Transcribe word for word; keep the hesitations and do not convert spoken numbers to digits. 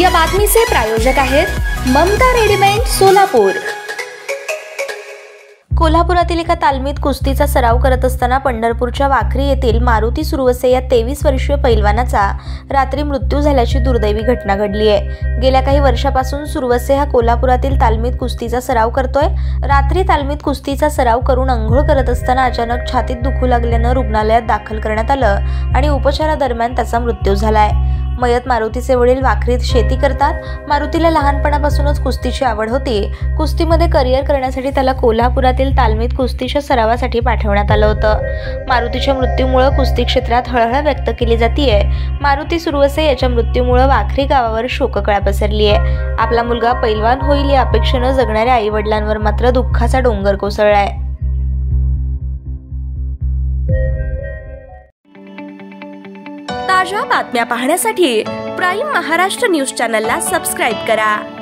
या बातमीचे प्रायोजक आहेत ममता रेडिमेंट सोलापूर। कोल्हापुरातील एका तालमीत कुस्तीचा सराव करत असताना पंढरपूरच्या वाखरी येथील मारुती सुरवसे या तेवीस वर्षीय पैलवानाचा रात्री मृत्यू झाल्याची दुर्दैवी घटना घडली आहे। गेल्या काही वर्षापासून सुरवसे हा कोल्हापुरातील तालमीत कुस्तीचा सराव करतोय। रात्री तालमीत कुस्तीचा सराव करून अंघोळ करत असताना अचानक छातीत दुखू लागल्यानं रुग्णालयात दाखल करण्यात आलं आणि उपचारादरम्यान त्याचा मृत्यू झालाय। मयत मारुतीचे वडील वाखरीत शेती करतात। मारुतीला लहानपणापासूनच कुस्तीची आवड होती। कुस्तीमध्ये करिअर करण्यासाठी त्याला कोल्हापुरातील तालमीत कुस्तीच्या सरावासाठी पाठवण्यात आलं होतं। मारुतीच्या मृत्यूमुळे कुस्ती क्षेत्रात हळहळ व्यक्त केली जातीये। मारुती सुरवसे याच्या मृत्यूमुळे वाखरी गावावर शोककळा पसरली आहे। आपला मुलगा पैलवान होईल या अपेक्षेनं जगणाऱ्या आई वडिलांवर मात्र दुःखाचा डोंगर कोसळलाय। ताज्या बातम्या पाहण्यासाठी प्राइम महाराष्ट्र न्यूज चॅनलला सबस्क्राइब करा।